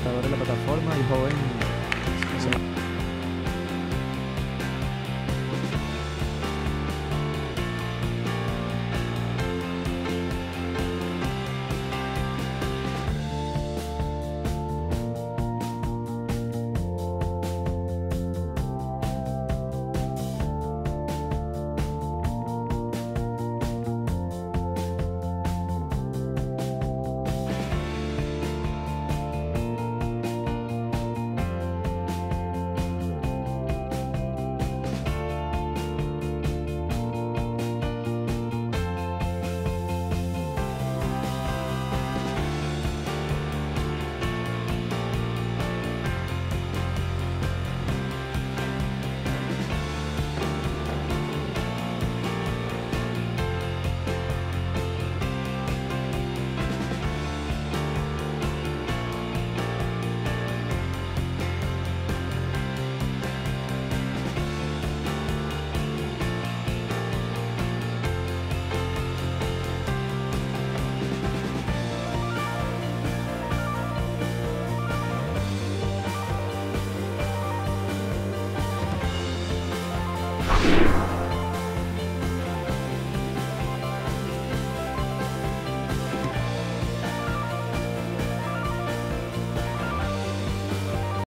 portador de la plataforma y joven